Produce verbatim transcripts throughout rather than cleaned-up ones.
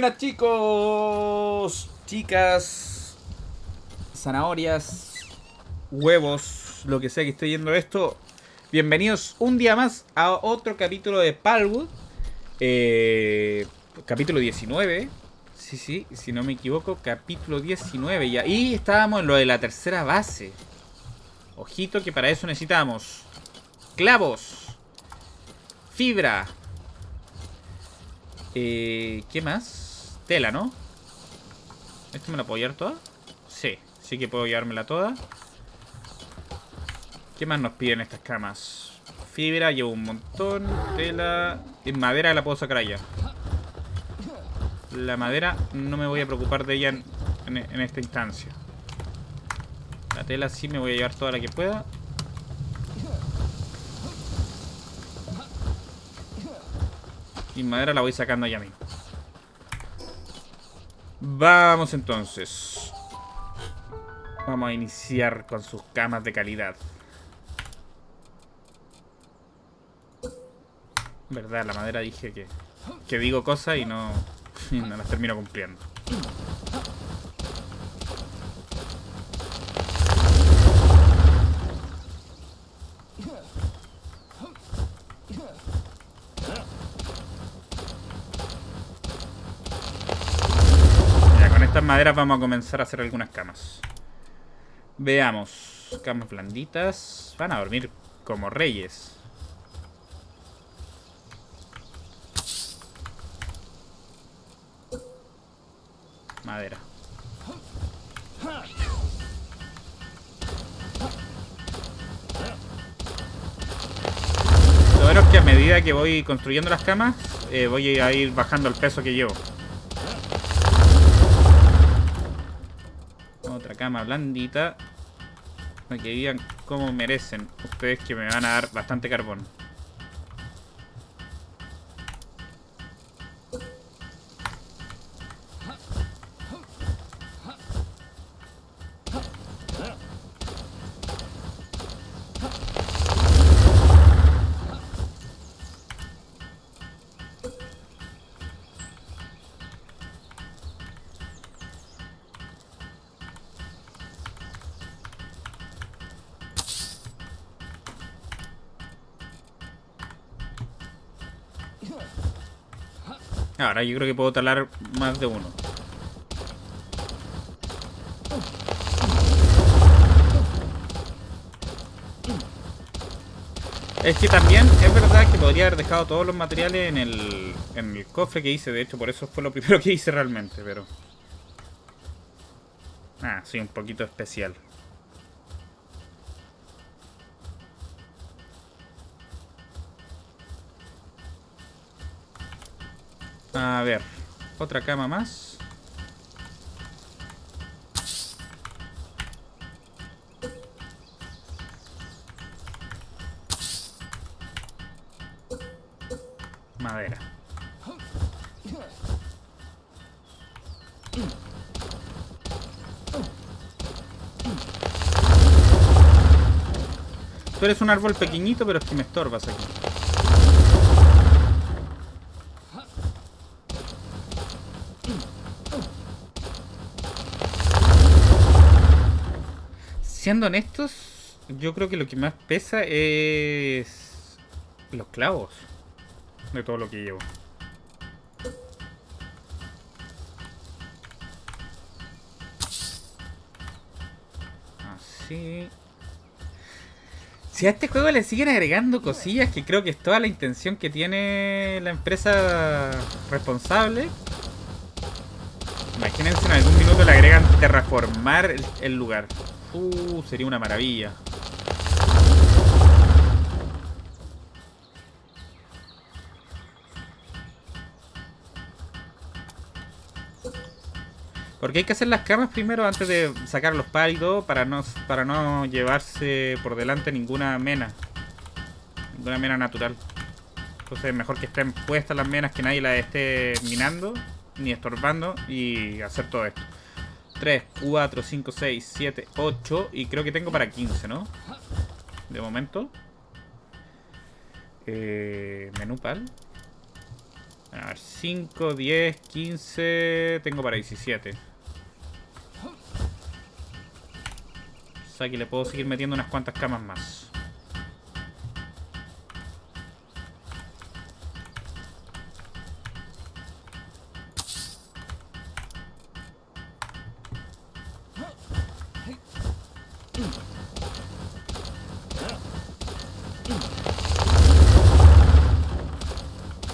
Buenas chicos, chicas, zanahorias, huevos, lo que sea que esté yendo esto. Bienvenidos un día más a otro capítulo de Palworld, eh, capítulo diecinueve. Sí, sí, si no me equivoco, capítulo diecinueve ya. Y estábamos en lo de la tercera base. Ojito que para eso necesitamos clavos, fibra, eh, ¿qué más? Tela, ¿no? ¿Esto me la puedo llevar toda? Sí, sí que puedo llevármela toda. ¿Qué más nos piden estas camas? Fibra, llevo un montón. Tela, en madera la puedo sacar allá. La madera no me voy a preocupar de ella en, en, en esta instancia. La tela sí me voy a llevar toda la que pueda. Y madera la voy sacando allá mismo. Vamos entonces. Vamos a iniciar con sus camas de calidad. Verdad, la madera dije que, que digo cosas y no, y no las termino cumpliendo. Maderas vamos a comenzar a hacer algunas camas. Veamos. Camas blanditas. Van a dormir como reyes. Madera. Lo bueno es que a medida que voy construyendo las camas, eh, voy a ir bajando el peso que llevo. Cama blandita para que digan como merecen ustedes, que me van a dar bastante carbón. Ahora yo creo que puedo talar más de uno. Es que también es verdad que podría haber dejado todos los materiales en el, en el cofre que hice. De hecho, por eso fue lo primero que hice realmente, pero... Ah, soy un poquito especial. A ver, otra cama más. Madera. Tú eres un árbol pequeñito, pero es que me estorbas aquí. Siendo honestos, yo creo que lo que más pesa es los clavos de todo lo que llevo. Así. Si a este juego le siguen agregando cosillas, que creo que es toda la intención que tiene la empresa responsable. Imagínense, en algún minuto le agregan terraformar el, el lugar. Uh, sería una maravilla. Porque hay que hacer las camas primero antes de sacar los pálidos, para no, para no llevarse por delante ninguna mena. Ninguna mena natural. Entonces mejor que estén puestas las menas, que nadie las esté minando ni estorbando, y hacer todo esto. tres, cuatro, cinco, seis, siete, ocho. Y creo que tengo para quince, ¿no? De momento. Eh, menú pal. A ver, cinco, diez, quince. Tengo para diecisiete. O sea que le puedo seguir metiendo unas cuantas camas más.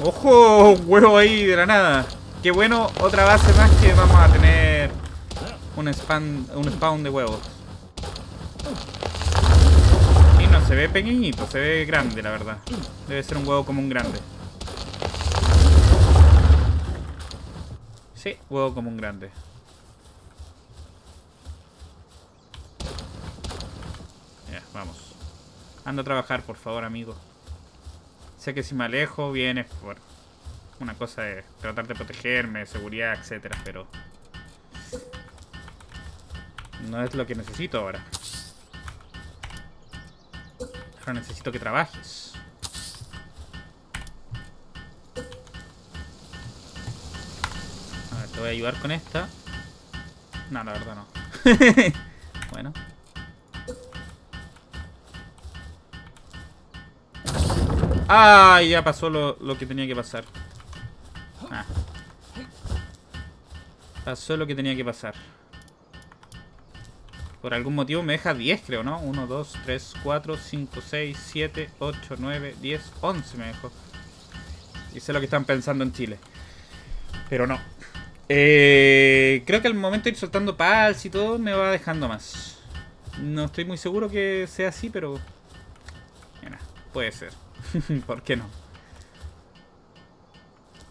¡Ojo! Huevo ahí de la nada. Qué bueno, otra base más que vamos a tener un spawn, un spawn de huevos. Y no, se ve pequeñito, se ve grande la verdad. Debe ser un huevo común grande. Sí, huevo común grande. Ya, vamos. Anda a trabajar, por favor, amigo. Sé que si me alejo, vienes por... Una cosa es tratar de protegerme, de seguridad, etcétera, pero... No es lo que necesito ahora. Ahora necesito que trabajes. A ver, te voy a ayudar con esta. No, la verdad no. Bueno. Ah, ya pasó lo, lo que tenía que pasar. Ah. Pasó lo que tenía que pasar. Por algún motivo me deja diez, creo, ¿no? uno, dos, tres, cuatro, cinco, seis, siete, ocho, nueve, diez, once me dejó. Y sé lo que están pensando en Chile. Pero no. Eh, creo que al momento de ir soltando pals y todo me va dejando más. No estoy muy seguro que sea así, pero... Mira, puede ser. ¿Por qué no?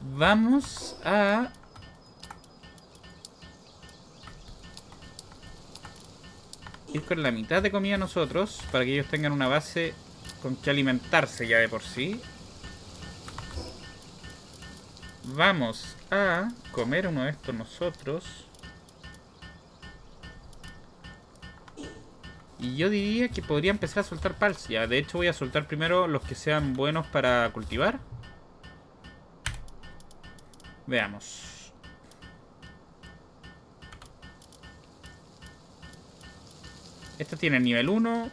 Vamos a... ir con la mitad de comida nosotros, para que ellos tengan una base con que alimentarse ya de por sí. Vamos a comer uno de estos nosotros. Y yo diría que podría empezar a soltar pals. Ya, de hecho voy a soltar primero los que sean buenos para cultivar. Veamos. Este tiene nivel uno.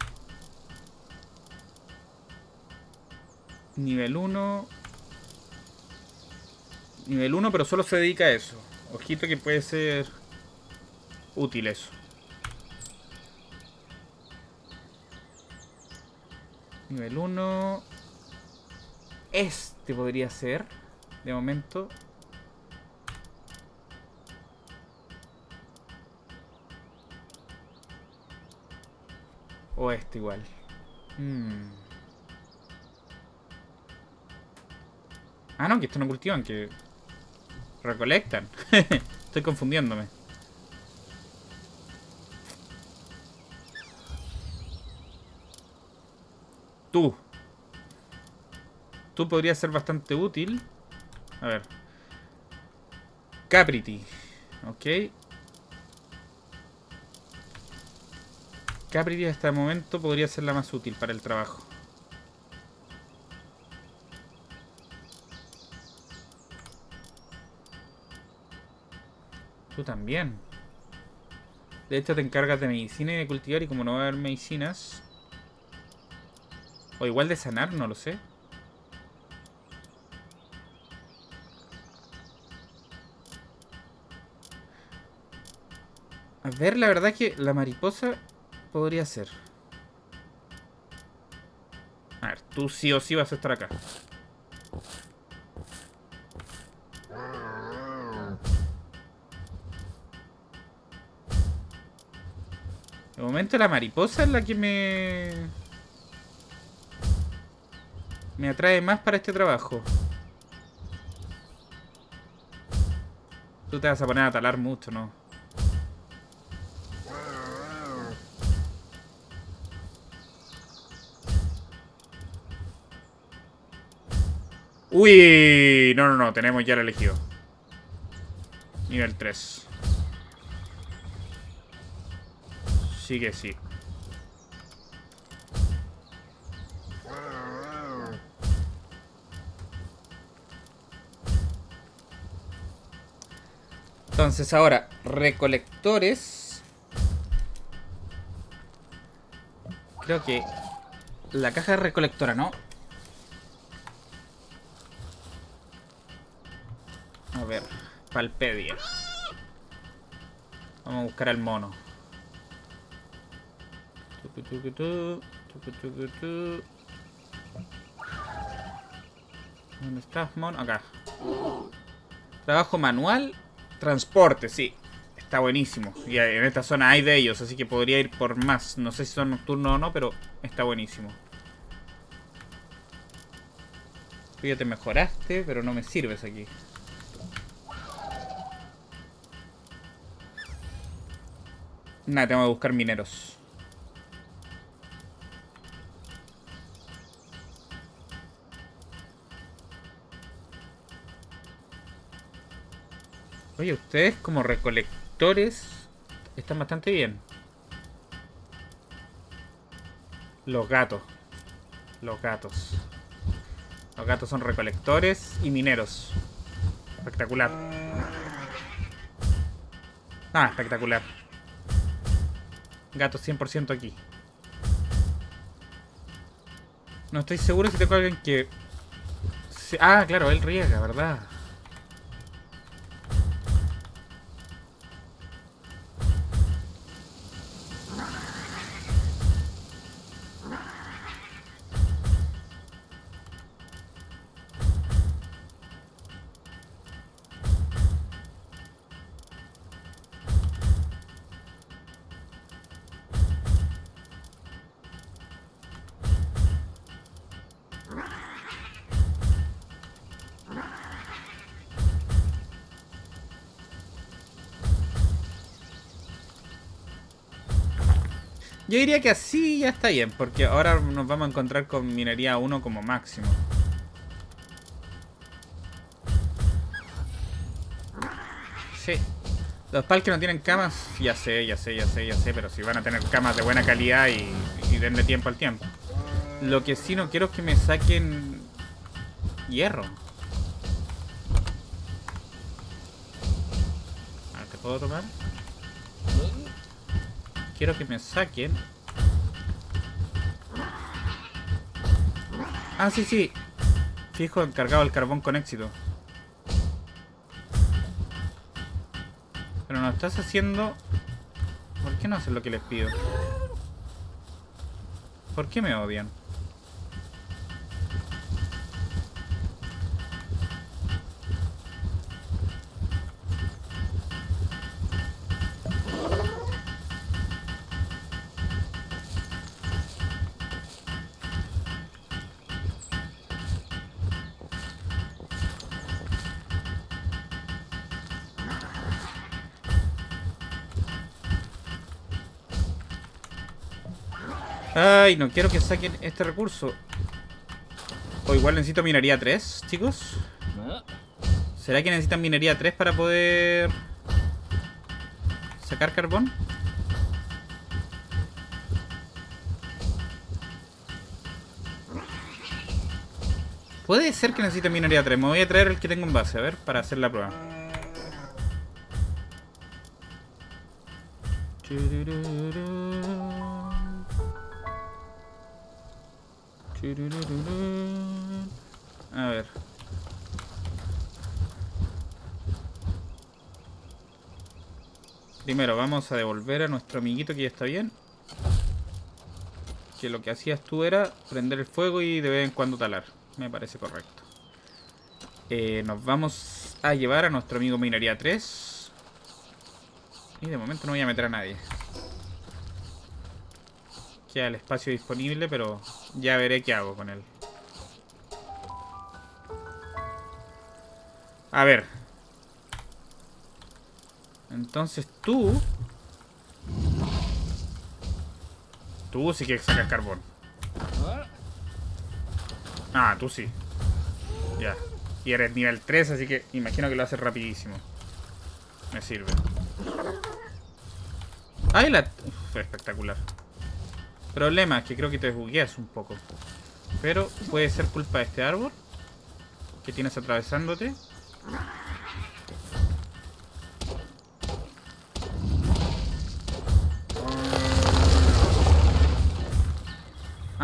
Nivel uno. Nivel uno, pero solo se dedica a eso. Ojito que puede ser útil eso. Nivel uno. Este podría ser. De momento. O este igual. Hmm. Ah, no, que esto no cultivan, que recolectan. Estoy confundiéndome. Tú. Tú podrías ser bastante útil. A ver. Capriti. Ok. Capriti hasta el momento podría ser la más útil para el trabajo. Tú también. De hecho te encargas de medicina y de cultivar, y como no va a haber medicinas... O igual de sanar, no lo sé. A ver, la verdad es que la mariposa podría ser. A ver, tú sí o sí vas a estar acá. De momento la mariposa es la que me... me atrae más para este trabajo. Tú te vas a poner a talar mucho, ¿no? ¡Uy! No, no, no. Tenemos ya el elegido. Nivel tres. Sí que sí. Entonces ahora, recolectores. Creo que la caja es recolectora, ¿no? A ver, Palpedia. Vamos a buscar al mono. ¿Dónde estás, mono? Acá. Trabajo manual, transporte, sí. Está buenísimo. Y en esta zona hay de ellos, así que podría ir por más. No sé si son nocturnos o no, pero está buenísimo. Tú ya te mejoraste, pero no me sirves aquí. Nada, tengo que buscar mineros. Oye, ustedes como recolectores están bastante bien. Los gatos. Los gatos. Los gatos son recolectores y mineros. Espectacular. Ah, espectacular. Gatos cien por ciento aquí. No estoy seguro si tengo alguien que... Ah, claro, él riega, ¿verdad? Yo diría que así ya está bien, porque ahora nos vamos a encontrar con minería uno como máximo. Sí. Los pals que no tienen camas, ya sé, ya sé, ya sé, ya sé, pero si van a tener camas de buena calidad y, y denle tiempo al tiempo. Lo que sí no quiero es que me saquen hierro. A ver, ¿te puedo tomar? Quiero que me saquen. Ah, sí, sí. Fijo, encargado del carbón con éxito. Pero no estás haciendo... ¿Por qué no haces lo que les pido? ¿Por qué me odian? Ay, no quiero que saquen este recurso. O igual necesito minería tres, chicos. ¿Será que necesitan minería tres para poder sacar carbón? Puede ser que necesiten minería tres. Me voy a traer el que tengo en base, a ver, para hacer la prueba. A ver. Primero vamos a devolver a nuestro amiguito que ya está bien. Que lo que hacías tú era prender el fuego y de vez en cuando talar. Me parece correcto. eh, Nos vamos a llevar a nuestro amigo Minería tres. Y de momento no voy a meter a nadie. Queda el espacio disponible, pero... ya veré qué hago con él. A ver. Entonces tú... Tú sí que sacas carbón. Ah, tú sí. Ya. Y eres nivel tres, así que imagino que lo haces rapidísimo. Me sirve. ¡Ay, la... Uf, espectacular! Problema es que creo que te bugueas un poco. Pero puede ser culpa de este árbol que tienes atravesándote.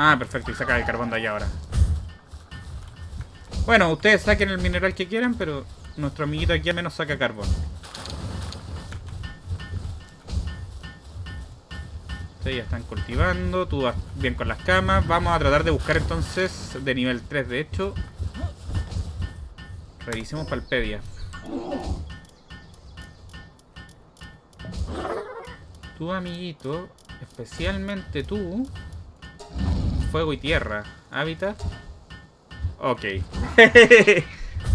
Ah, perfecto, y saca el carbón de ahí ahora. Bueno, ustedes saquen el mineral que quieran, pero nuestro amiguito aquí al menos saca carbón. Ustedes ya están cultivando, tú vas bien con las camas. Vamos a tratar de buscar entonces de nivel tres, de hecho. Revisemos Palpedia. Tu amiguito, especialmente tú, fuego y tierra, hábitat. Ok.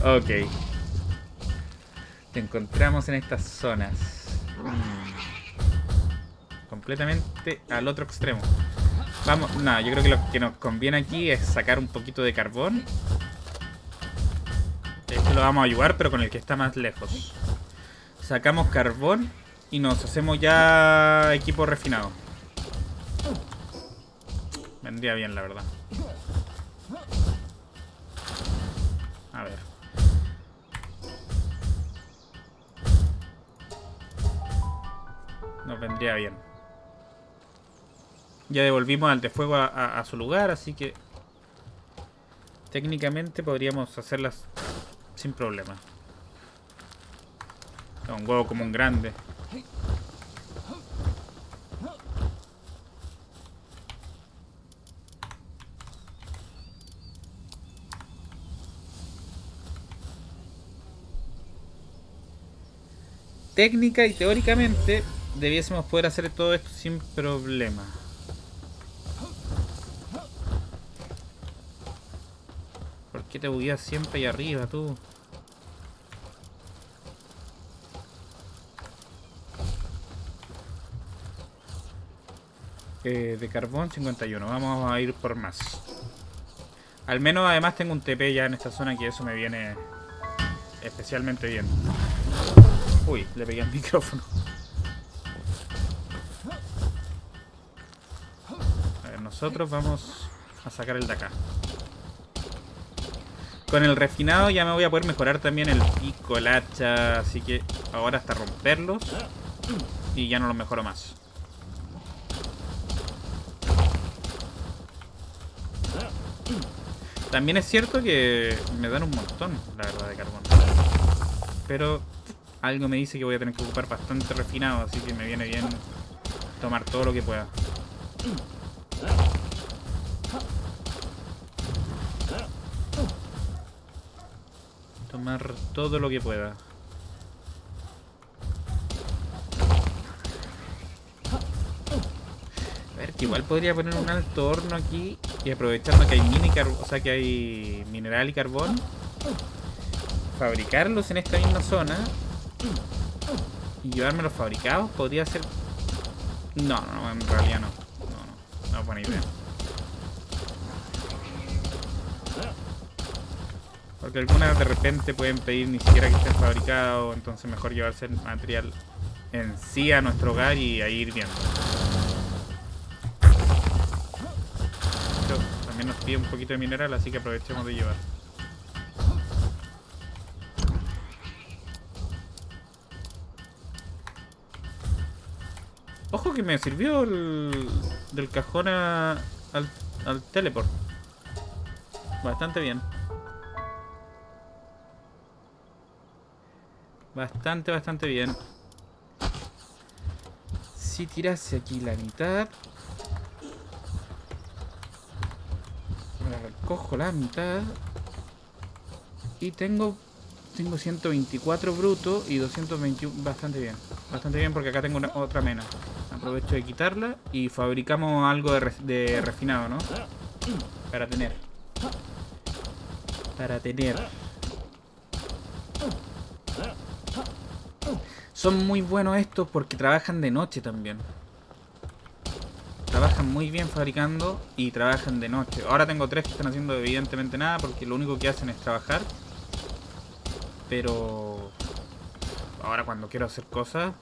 Ok. Te encontramos en estas zonas. Mm. Completamente al otro extremo. Vamos, no, yo creo que lo que nos conviene aquí es sacar un poquito de carbón. Esto lo vamos a ayudar, pero con el que está más lejos. Sacamos carbón y nos hacemos ya equipo refinado. Vendría bien, la verdad. A ver. Nos vendría bien. Ya devolvimos al de fuego a, a, a su lugar, así que técnicamente podríamos hacerlas sin problema. No, un huevo como un grande. Técnica y teóricamente debiésemos poder hacer todo esto sin problema. ¿Por qué te bugueas siempre ahí arriba, tú? Eh, de carbón cincuenta y uno. Vamos a ir por más. Al menos además tengo un T P ya en esta zona, que eso me viene especialmente bien. Uy, le pegué al micrófono. A ver, nosotros vamos a sacar el de acá. Con el refinado ya me voy a poder mejorar también el pico, el hacha. Así que ahora hasta romperlos. Y ya no los mejoro más. También es cierto que me dan un montón, la verdad, de carbón. Pero algo me dice que voy a tener que ocupar bastante refinado, así que me viene bien tomar todo lo que pueda. Tomar todo lo que pueda. A ver, que igual podría poner un alto horno aquí y aprovechando que hay mini carbón, o sea que hay mineral y carbón, fabricarlos en esta misma zona. Y llevarme los fabricados podría ser... No, no, en realidad no. No, no, no, buena idea. Porque algunas de repente pueden pedir ni siquiera que estén fabricados, entonces mejor llevarse el material en sí a nuestro hogar y ahí ir viendo. Esto también nos pide un poquito de mineral, así que aprovechemos de llevar. Ojo que me sirvió el, del cajón a, al, al teleport. Bastante bien. Bastante, bastante bien. Si tirase aquí la mitad... Recojo la mitad. Y tengo... Tengo ciento veinticuatro bruto y doscientos veintiuno. Bastante bien. Bastante bien porque acá tengo una, otra mena. Aprovecho de quitarla y fabricamos algo de, re, de refinado, ¿no? Para tener. Para tener. Son muy buenos estos porque trabajan de noche también. Trabajan muy bien fabricando y trabajan de noche. Ahora tengo tres que están haciendo evidentemente nada porque lo único que hacen es trabajar. Pero... Ahora cuando quiero hacer cosas...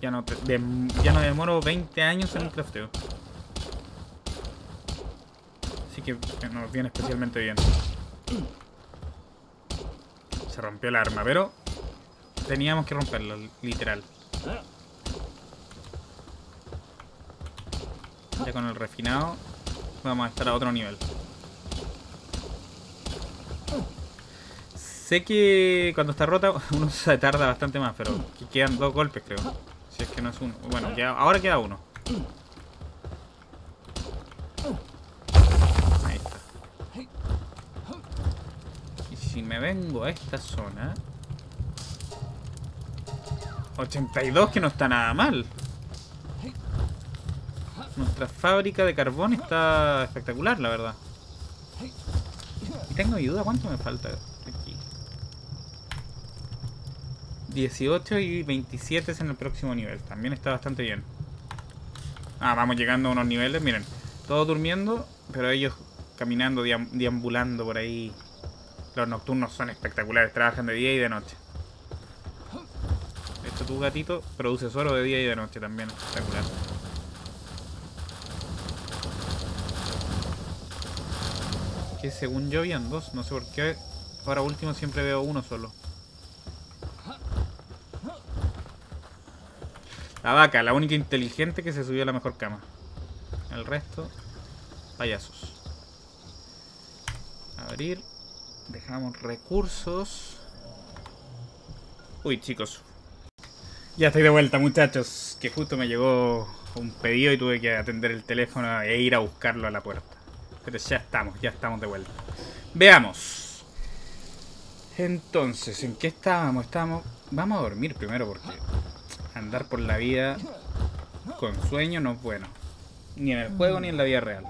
Ya no, de, ya no demoro veinte años en un crafteo. Así que nos viene especialmente bien. Se rompió el arma, pero teníamos que romperla, literal. Ya con el refinado vamos a estar a otro nivel. Sé que cuando está rota uno se tarda bastante más, pero quedan dos golpes, creo. Si es que no es uno. Bueno, queda, ahora queda uno. Ahí está. Y si me vengo a esta zona... ochenta y dos, que no está nada mal. Nuestra fábrica de carbón está espectacular, la verdad. Y tengo mi duda, ¿cuánto me falta? dieciocho y veintisiete es en el próximo nivel. También está bastante bien. Ah, vamos llegando a unos niveles. Miren, todos durmiendo, pero ellos caminando, deam- deambulando por ahí. Los nocturnos son espectaculares. Trabajan de día y de noche. De hecho, tu gatito produce suero de día y de noche también. Espectacular. Que según yo habían dos. No sé por qué. Ahora último siempre veo uno solo. La vaca, la única inteligente que se subió a la mejor cama. El resto, payasos. Abrir. Dejamos recursos. Uy, chicos. Ya estoy de vuelta, muchachos. Que justo me llegó un pedido y tuve que atender el teléfono e ir a buscarlo a la puerta. Pero ya estamos, ya estamos de vuelta. Veamos. Entonces, ¿en qué estábamos? Estábamos... Vamos a dormir primero porque... andar por la vida con sueño no es bueno. Ni en el juego ni en la vida real.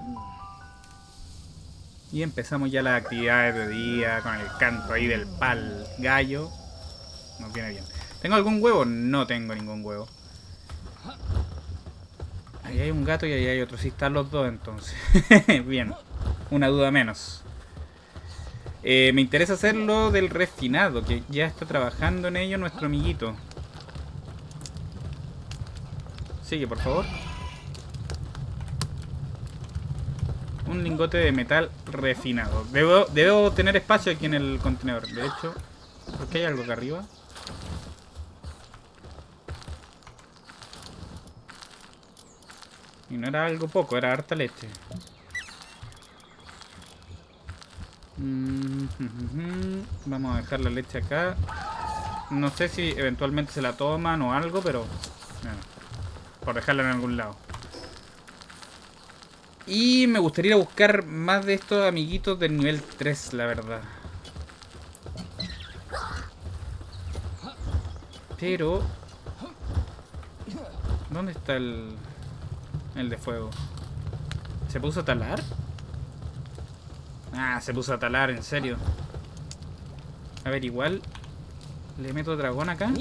Y empezamos ya las actividades de día con el canto ahí del pal gallo. Nos viene bien. ¿Tengo algún huevo? No tengo ningún huevo. Ahí hay un gato y ahí hay otro. Sí, están los dos entonces. Bien. Una duda menos. Eh, me interesa hacerlo del refinado, que ya está trabajando en ello nuestro amiguito. Sigue, por favor. Un lingote de metal refinado. Debo, debo tener espacio aquí en el contenedor. De hecho, ¿por qué hay algo acá arriba? Y no era algo poco, era harta leche. Vamos a dejar la leche acá. No sé si eventualmente se la toman o algo, pero... bueno, por dejarla en algún lado. Y me gustaría ir a buscar más de estos amiguitos del nivel tres, la verdad. Pero... ¿dónde está el... el de fuego? ¿Se puso a talar? Ah, se puso a talar, en serio. A ver, igual... ¿le meto dragón acá?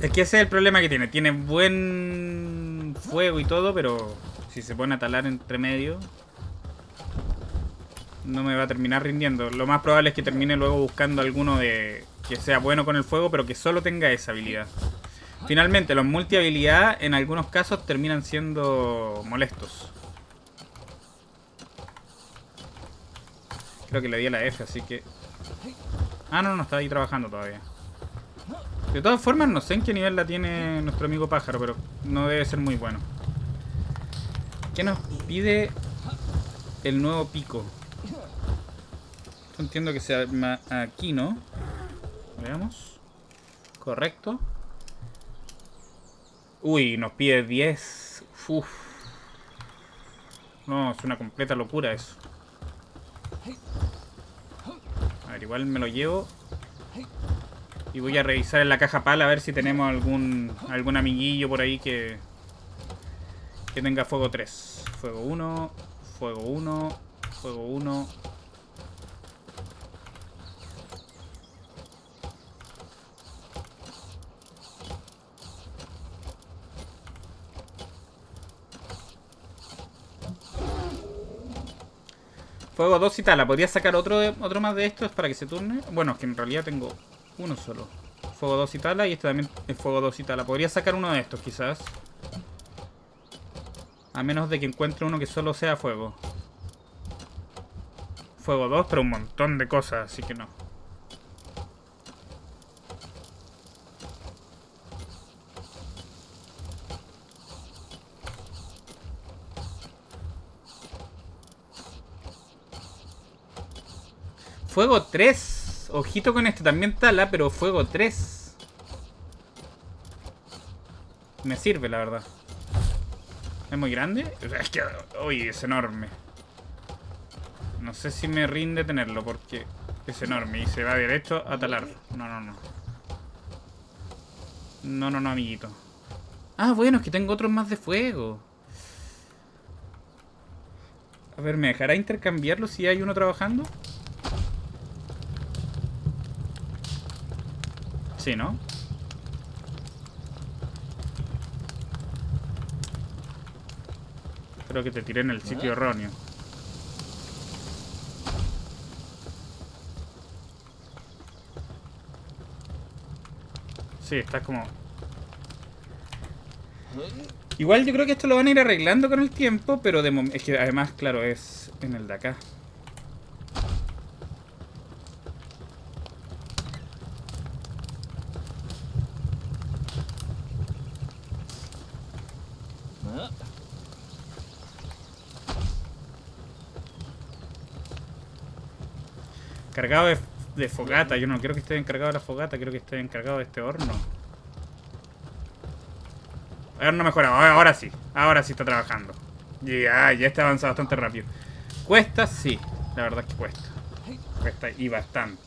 Es que ese es el problema que tiene. Tiene buen fuego y todo, pero si se pone a talar entre medio, no me va a terminar rindiendo. Lo más probable es que termine luego buscando alguno de que sea bueno con el fuego, pero que solo tenga esa habilidad. Finalmente, los multi habilidad en algunos casos terminan siendo molestos. Creo que le di a la F, así que... ah, no, no, está ahí trabajando todavía. De todas formas, no sé en qué nivel la tiene nuestro amigo pájaro, pero no debe ser muy bueno. ¿Qué nos pide el nuevo pico? Yo entiendo que sea aquí, ¿no? Veamos. Correcto. Uy, nos pide diez. Uf. No, es una completa locura eso. A ver, igual me lo llevo. Y voy a revisar en la caja pala a ver si tenemos algún algún amiguillo por ahí que, que tenga fuego tres. Fuego uno, fuego uno, fuego uno. Fuego dos y tal. ¿Podría sacar otro, otro más de estos para que se turne? Bueno, es que en realidad tengo... uno solo. Fuego dos y tala. Y este también es fuego dos y tala. Podría sacar uno de estos quizás. A menos de que encuentre uno que solo sea fuego. Fuego dos, pero un montón de cosas. Así que no. Fuego tres. Ojito con esto. También tala, pero fuego tres. Me sirve, la verdad. ¿Es muy grande? Es que... Uy, es enorme. No sé si me rinde tenerlo porque es enorme y se va derecho a talar. No, no, no. No, no, no, amiguito. Ah, bueno, es que tengo otros más de fuego. A ver, ¿me dejará intercambiarlo si hay uno trabajando? Sí, ¿no? Creo que te tiré en el sitio erróneo. Sí, está como... Igual yo creo que esto lo van a ir arreglando con el tiempo, pero de momento... Es que además, claro, es en el de acá. Cargado de, de fogata. Yo no quiero que esté encargado de la fogata, quiero que esté encargado de este horno. No mejorado, ahora sí, ahora sí está trabajando. Ya, ya está avanzado bastante rápido. Cuesta, sí, la verdad es que cuesta. Cuesta y bastante.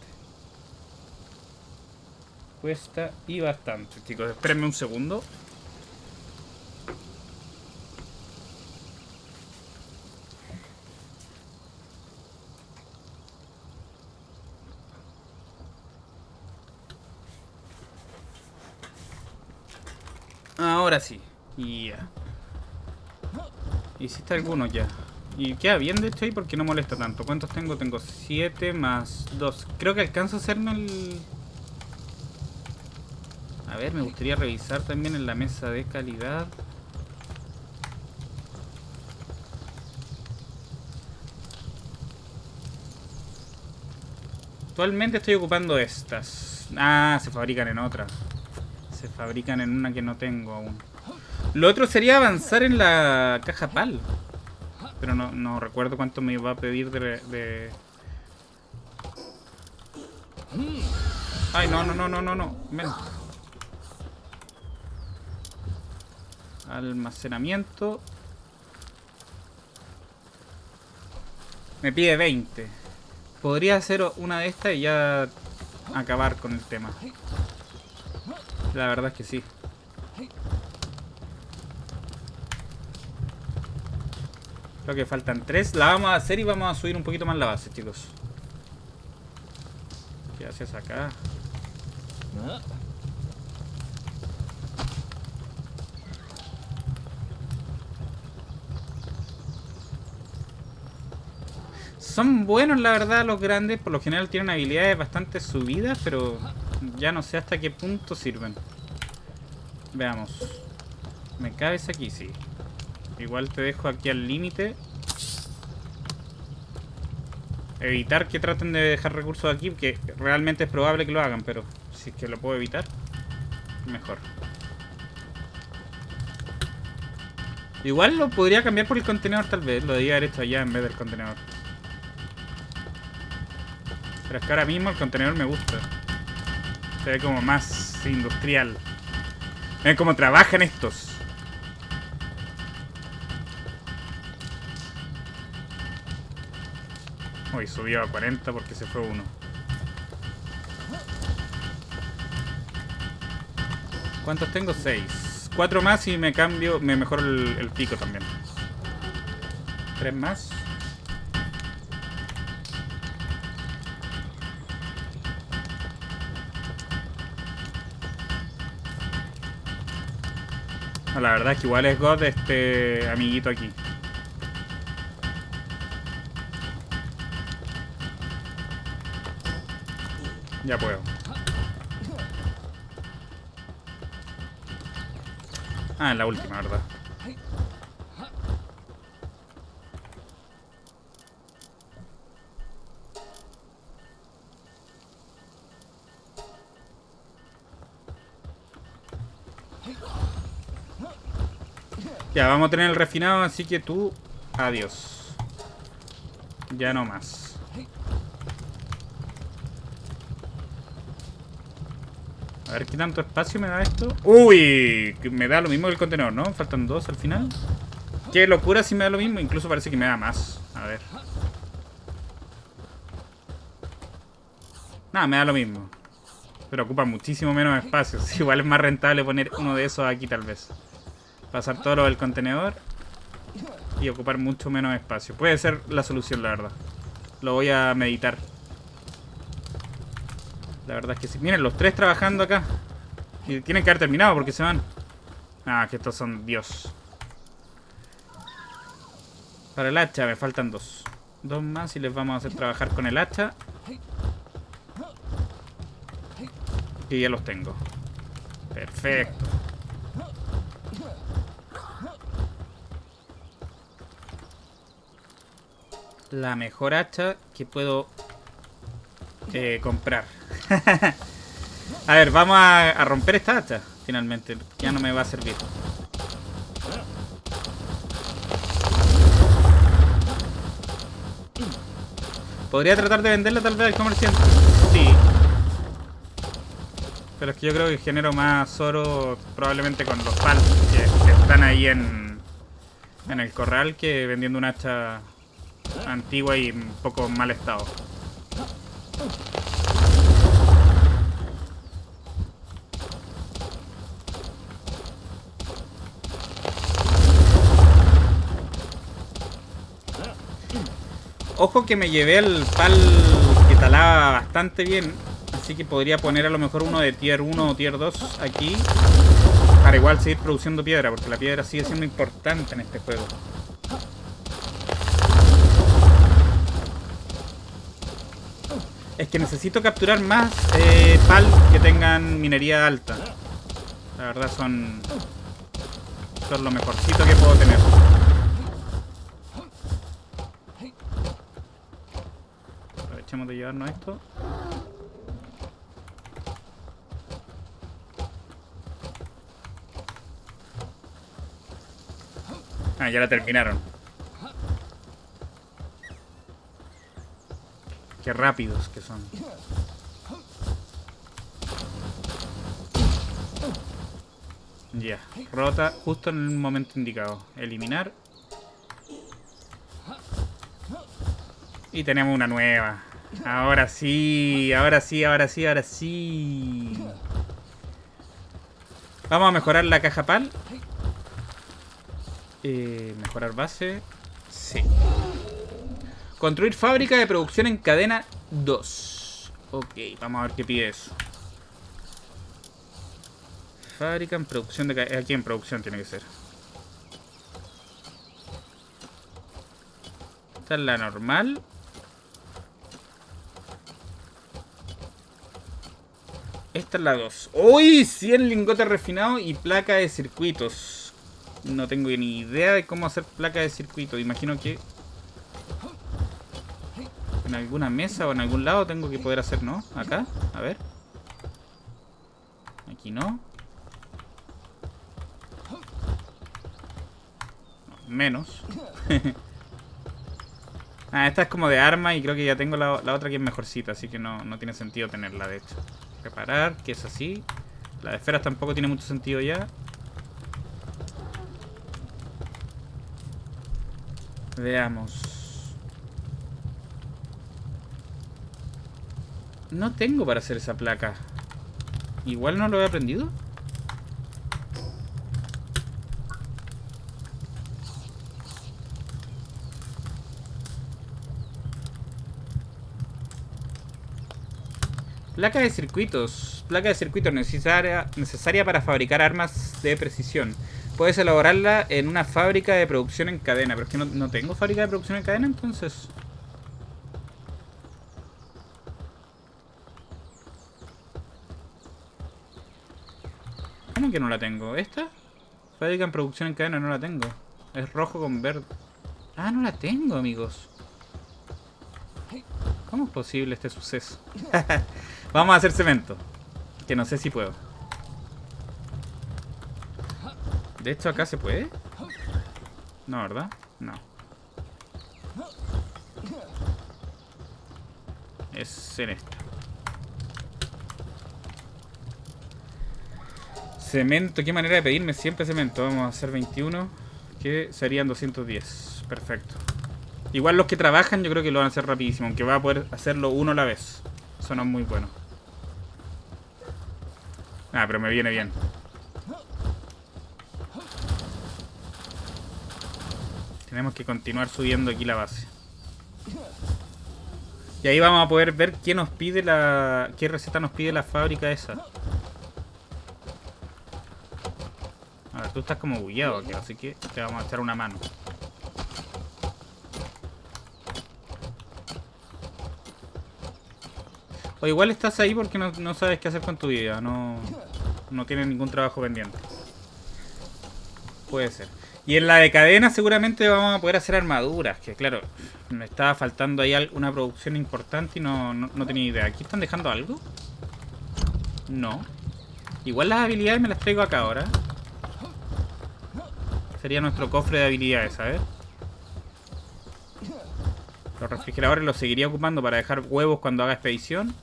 Cuesta y bastante, chicos. Espérenme un segundo. Ahora sí. Ya. Yeah. Hiciste algunos ya. Y queda bien de hecho ahí porque no molesta tanto. ¿Cuántos tengo? Tengo siete más dos. Creo que alcanzo a hacerme el... A ver, me gustaría revisar también en la mesa de calidad. Actualmente estoy ocupando estas. Ah, se fabrican en otras. Se fabrican en una que no tengo aún. Lo otro sería avanzar en la caja PAL. Pero no, no recuerdo cuánto me iba a pedir de, de... Ay, no, no, no, no, no, no. Ven. Almacenamiento. Me pide veinte. Podría hacer una de estas y ya acabar con el tema. La verdad es que sí. Creo que faltan tres. La vamos a hacer y vamos a subir un poquito más la base, chicos. ¿Qué haces acá? Son buenos, la verdad, los grandes. Por lo general tienen habilidades bastante subidas, pero... Ya no sé hasta qué punto sirven. Veamos. ¿Me cabes aquí? Sí. Igual te dejo aquí al límite. Evitar que traten de dejar recursos aquí, que realmente es probable que lo hagan, pero si es que lo puedo evitar, mejor. Igual lo podría cambiar por el contenedor tal vez. Lo debería haber hecho allá en vez del contenedor. Pero es que ahora mismo el contenedor me gusta. Se ve como más industrial. Ven cómo trabajan estos. Uy, subió a cuarenta porque se fue uno. ¿Cuántos tengo? seis. cuatro más y me cambio, me mejoro el, el pico también. tres más. La verdad es que igual es God este amiguito aquí. Ya puedo. Ah, en la última, ¿verdad? Ya, vamos a tener el refinado, así que tú, adiós. Ya no más. A ver qué tanto espacio me da esto. ¡Uy! Me da lo mismo que el contenedor, ¿no? Faltan dos al final. ¡Qué locura! Si me da lo mismo. Incluso parece que me da más. A ver. Nada, me da lo mismo. Pero ocupa muchísimo menos espacio. Igual es más rentable poner uno de esos aquí, tal vez. Pasar todo lo del contenedor y ocupar mucho menos espacio. Puede ser la solución, la verdad. Lo voy a meditar. La verdad es que sí. Miren, los tres trabajando acá. Y tienen que haber terminado porque se van. Ah, que estos son Dios. Para el hacha me faltan dos. Dos más y les vamos a hacer trabajar con el hacha. Y ya los tengo. Perfecto. La mejor hacha que puedo eh, comprar. A ver, vamos a, a romper esta hacha. Finalmente, ya no me va a servir. Podría tratar de venderla tal vez al comerciante. Sí. Pero es que yo creo que genero más oro probablemente con los palos que están ahí en, en el corral que vendiendo una hacha antigua y un poco mal estado. Ojo que me llevé el pal que talaba bastante bien. Así que podría poner a lo mejor uno de tier uno o tier dos aquí. Para igual seguir produciendo piedra, porque la piedra sigue siendo importante en este juego. Es que necesito capturar más eh, pal que tengan minería alta. La verdad son, son lo mejorcito que puedo tener. Aprovechemos de llevarnos esto. Ah, ya la terminaron. Qué rápidos que son. Ya, yeah. Rota justo en el momento indicado. Eliminar. Y tenemos una nueva. Ahora sí, ahora sí, ahora sí, ahora sí. Vamos a mejorar la caja pal. Eh, mejorar base. Sí. Construir fábrica de producción en cadena dos. Ok, vamos a ver qué pide eso. Fábrica en producción de cadena. Aquí en producción tiene que ser. Esta es la normal. Esta es la dos. ¡Uy! cien lingotes refinados y placa de circuitos. No tengo ni idea de cómo hacer placa de circuito. Imagino que en alguna mesa o en algún lado tengo que poder hacer, ¿no? Acá, a ver. Aquí no. Menos. Ah, esta es como de arma y creo que ya tengo la, la otra que es mejorcita. Así que no, no tiene sentido tenerla, de hecho. Reparar, que es así. La de esferas tampoco tiene mucho sentido ya. Veamos. No tengo para hacer esa placa. Igual no lo he aprendido. Placa de circuitos. Placa de circuitos necesaria, necesaria para fabricar armas de precisión. Puedes elaborarla en una fábrica de producción en cadena. Pero es que no, no tengo fábrica de producción en cadena, entonces. ¿Cómo que no la tengo? ¿Esta? Fábrica en producción en cadena no la tengo. Es rojo con verde. Ah, no la tengo, amigos. ¿Cómo es posible este suceso? Vamos a hacer cemento. Que no sé si puedo. De hecho, acá se puede. No, ¿verdad? No. Es en esta. Cemento, qué manera de pedirme siempre cemento. Vamos a hacer veintiuno, que serían doscientos diez. Perfecto. Igual los que trabajan yo creo que lo van a hacer rapidísimo, aunque va a poder hacerlo uno a la vez. Eso no es muy bueno. Ah, pero me viene bien. Tenemos que continuar subiendo aquí la base. Y ahí vamos a poder ver qué nos pide la... qué receta nos pide la fábrica esa. A ver, tú estás como bugueado aquí, así que te vamos a echar una mano. O igual estás ahí porque no, no sabes qué hacer con tu vida. No, no tienes ningún trabajo pendiente. Puede ser. Y en la de cadena seguramente vamos a poder hacer armaduras. Que claro, me estaba faltando ahí una producción importante y no, no, no tenía idea. ¿Aquí están dejando algo? No. Igual las habilidades me las traigo acá ahora. Sería nuestro cofre de habilidades, ¿sabes? Los refrigeradores los seguiría ocupando para dejar huevos cuando haga expedición.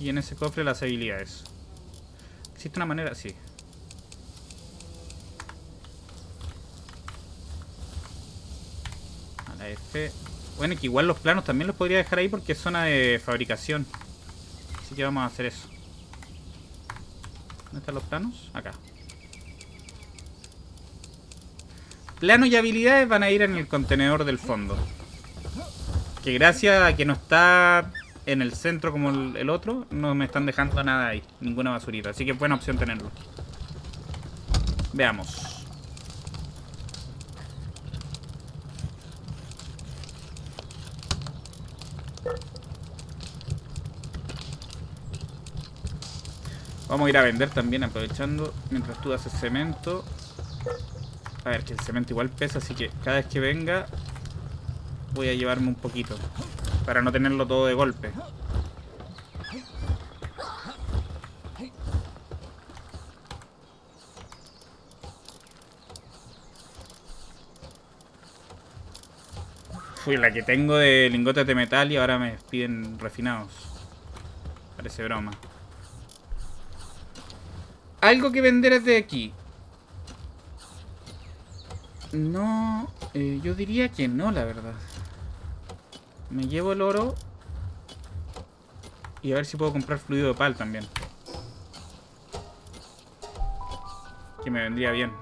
Y en ese cofre las habilidades. ¿Existe una manera? Sí. A la F. Bueno, que igual los planos también los podría dejar ahí porque es zona de fabricación. Así que vamos a hacer eso. ¿Dónde están los planos? Acá. Planos y habilidades van a ir en el contenedor del fondo. Que gracias a que no está en el centro como el otro, no me están dejando nada ahí. Ninguna basurita. Así que buena opción tenerlo. Veamos. Vamos a ir a vender también, aprovechando. Mientras tú haces cemento. A ver, que el cemento igual pesa, así que cada vez que venga voy a llevarme un poquito para no tenerlo todo de golpe. Uy, la que tengo de lingotes de metal y ahora me piden refinados. Parece broma. Algo que vender es de aquí. No, eh, yo diría que no, la verdad. Me llevo el oro. Y a ver si puedo comprar fluido de pal también, que me vendría bien.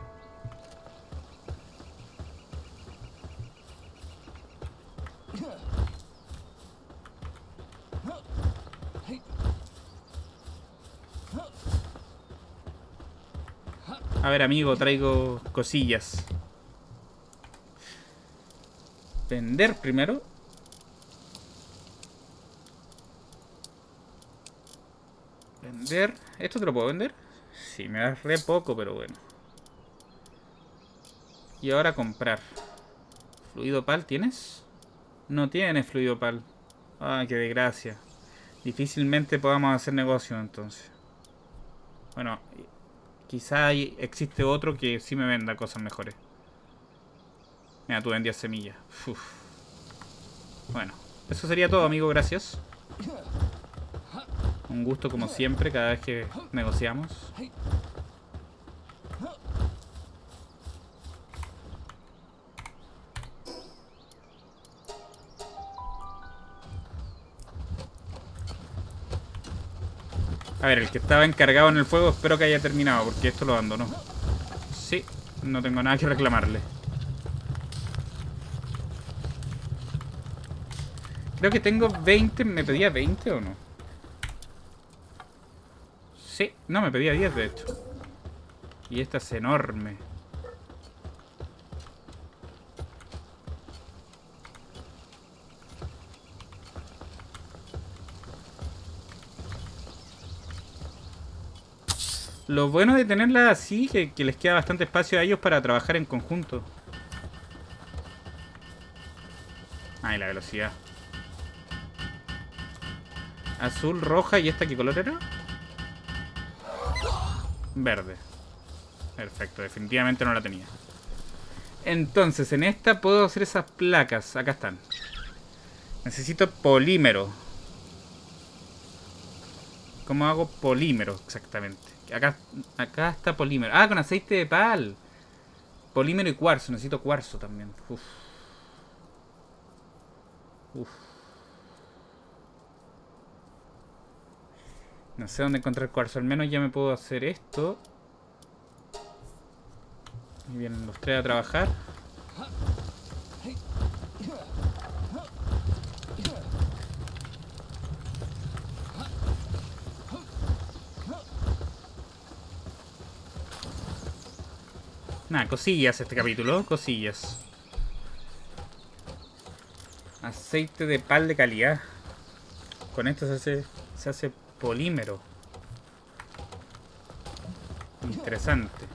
A ver, amigo, traigo cosillas. Vender primero. Vender. ¿Esto te lo puedo vender? Sí, me das re poco, pero bueno. Y ahora comprar. ¿Fluido pal tienes? No tienes fluido pal. Ah, qué desgracia. Difícilmente podamos hacer negocio entonces. Bueno, quizá existe otro que sí me venda cosas mejores. Mira, tú vendías semillas. Uf. Bueno, eso sería todo, amigo, gracias. Un gusto como siempre cada vez que negociamos. A ver, el que estaba encargado en el fuego espero que haya terminado, porque esto lo abandonó. Sí, no tengo nada que reclamarle. Creo que tengo veinte. ¿Me pedía veinte o no? Sí. No, me pedía diez de hecho. Y esta es enorme. Lo bueno de tenerla así que, que les queda bastante espacio a ellos para trabajar en conjunto. Ay, la velocidad. Azul, roja, ¿y esta qué color era? Verde. Perfecto, definitivamente no la tenía. Entonces, en esta puedo hacer esas placas. Acá están. Necesito polímero. ¿Cómo hago polímero exactamente? Acá, acá está polímero. Ah, con aceite de pal. Polímero y cuarzo. Necesito cuarzo también. Uf. Uf. No sé dónde encontrar cuarzo. Al menos ya me puedo hacer esto. Y vienen los tres a trabajar. Nah, cosillas este capítulo, cosillas. Aceite de pal de calidad. Con esto se hace, se hace polímero. Interesante.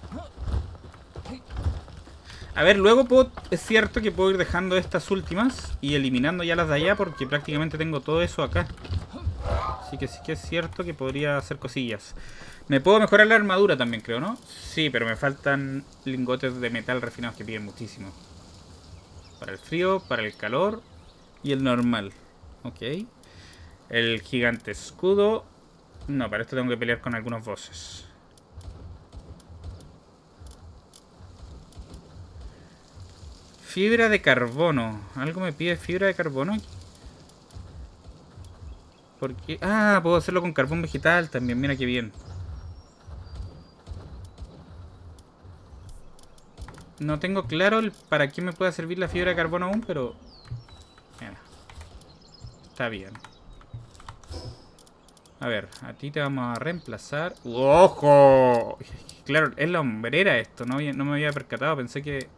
A ver, luego puedo, es cierto que puedo ir dejando estas últimas y eliminando ya las de allá porque prácticamente tengo todo eso acá. Así que sí que es cierto que podría hacer cosillas. Me puedo mejorar la armadura también, creo, ¿no? Sí, pero me faltan lingotes de metal refinados que piden muchísimo. Para el frío, para el calor y el normal. Ok. El gigante escudo. No, para esto tengo que pelear con algunos bosses. Fibra de carbono. ¿Algo me pide fibra de carbono? ¿Por qué? Ah, puedo hacerlo con carbón vegetal también. Mira qué bien. No tengo claro el para qué me pueda servir la fibra de carbono aún, pero... Mira. Está bien. A ver, a ti te vamos a reemplazar. ¡Ojo! Claro, es la hombrera esto. No, no me había percatado. Pensé que...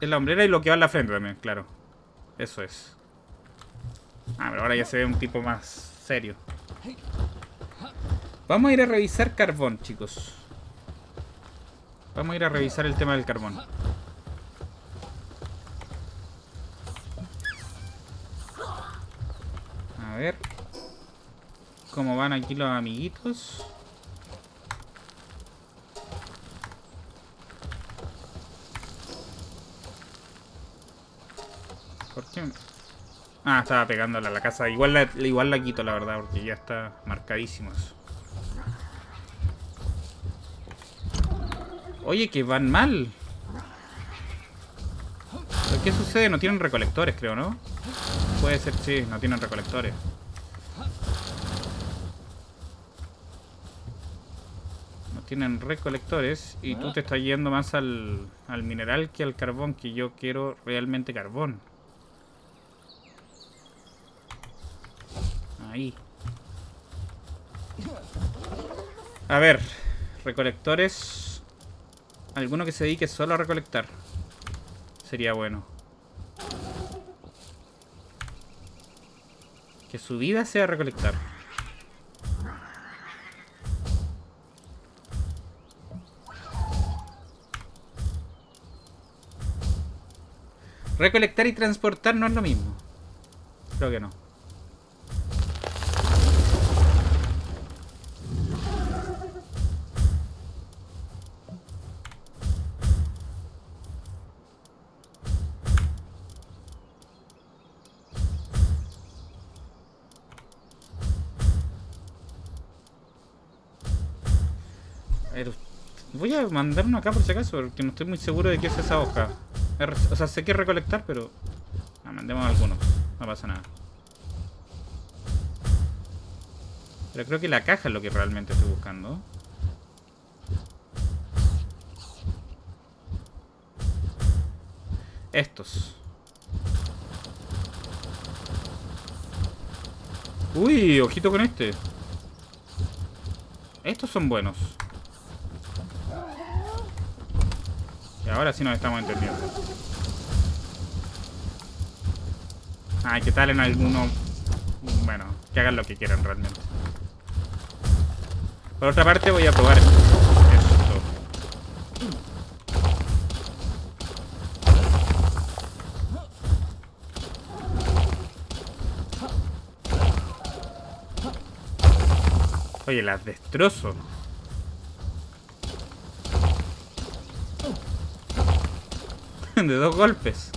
Es la hombrera y lo que va en la frente también, claro. Eso es. Ah, pero ahora ya se ve un tipo más serio. Vamos a ir a revisar carbón, chicos. Vamos a ir a revisar el tema del carbón. A ver. ¿Cómo van aquí los amiguitos? ¿Por qué? Ah, estaba pegándola a la casa. Igual la, igual la quito, la verdad, porque ya está marcadísimo eso. Oye, que van mal. ¿Pero qué sucede? No tienen recolectores, creo, ¿no? Puede ser, sí, no tienen recolectores. No tienen recolectores y tú te estás yendo más al, al mineral que al carbón, que yo quiero realmente carbón. Ahí. A ver, recolectores. Alguno que se dedique solo a recolectar. Sería bueno. Que su vida sea recolectar. Recolectar y transportar no es lo mismo. Creo que no. Voy a mandar uno acá por si acaso, porque no estoy muy seguro de qué es esa hoja. O sea, sé que recolectar, pero... Ah, mandemos algunos, no pasa nada. Pero creo que la caja es lo que realmente estoy buscando. Estos. Uy, ojito con este. Estos son buenos. Ahora sí nos estamos entendiendo. Ay, que tal en alguno. Bueno, que hagan lo que quieran realmente. Por otra parte voy a probar esto. Oye, las destrozo. De dos golpes.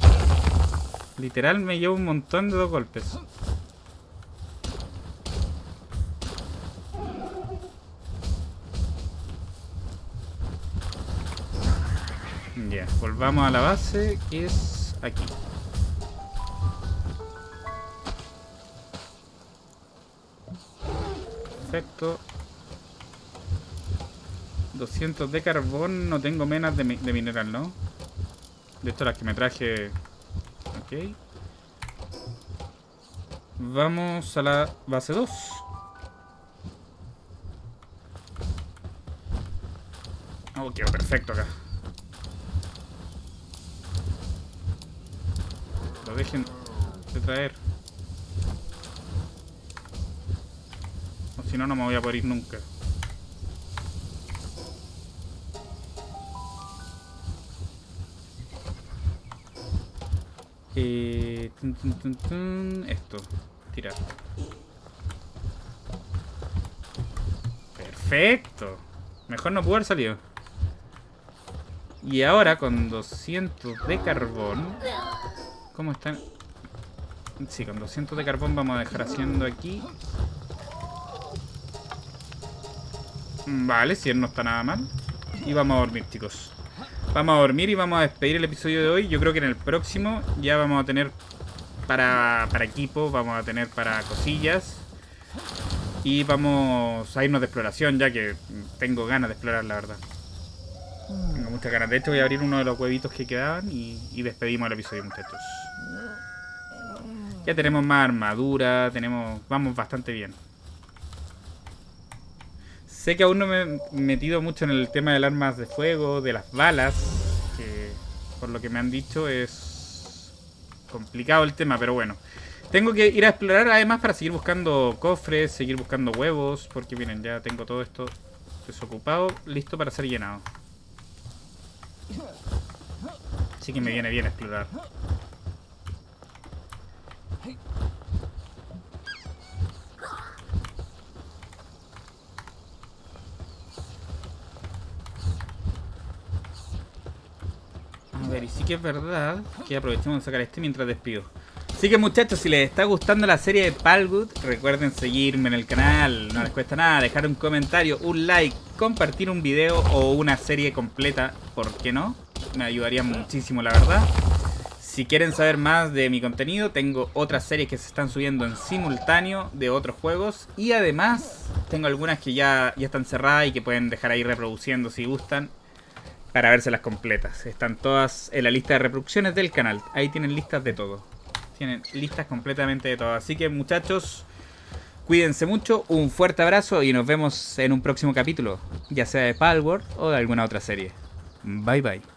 Literal me llevo un montón de dos golpes. Ya, volvamos a la base, que es aquí. Perfecto. doscientos de carbón. No tengo menas de, mi de mineral, ¿no? De esto las que me traje. Ok. Vamos a la base dos. Ok, perfecto acá. Lo dejen de traer. O si no, no me voy a poder ir nunca. Eh, tun, tun, tun, tun. Esto, tirar. Perfecto. Mejor no pudo haber salido. Y ahora con doscientos de carbón. ¿Cómo están? Sí, con doscientos de carbón vamos a dejar haciendo aquí. Vale, cien no está nada mal. Y vamos a dormir, chicos. Vamos a dormir y vamos a despedir el episodio de hoy. Yo creo que en el próximo ya vamos a tener para, para equipo, vamos a tener para cosillas. Y vamos a irnos de exploración, ya que tengo ganas de explorar, la verdad. Tengo muchas ganas. De hecho, voy a abrir uno de los huevitos que quedaban y, y despedimos el episodio, muchachos. Ya tenemos más armadura, tenemos, vamos bastante bien. Sé que aún no me he metido mucho en el tema del armas de fuego, de las balas, que por lo que me han dicho es complicado el tema, pero bueno. Tengo que ir a explorar además para seguir buscando cofres, seguir buscando huevos, porque miren, ya tengo todo esto desocupado, listo para ser llenado. Así que me viene bien explorar. Y sí que es verdad que aprovechemos de sacar este mientras despido. Así que muchachos, si les está gustando la serie de Palworld, recuerden seguirme en el canal. No les cuesta nada, dejar un comentario, un like, compartir un video o una serie completa, ¿por qué no? Me ayudaría muchísimo, la verdad. Si quieren saber más de mi contenido, tengo otras series que se están subiendo en simultáneo de otros juegos. Y además, tengo algunas que ya, ya están cerradas y que pueden dejar ahí reproduciendo si gustan, para vérselas completas. Están todas en la lista de reproducciones del canal. Ahí tienen listas de todo. Tienen listas completamente de todo. Así que muchachos, cuídense mucho. Un fuerte abrazo y nos vemos en un próximo capítulo. Ya sea de Palworld o de alguna otra serie. Bye bye.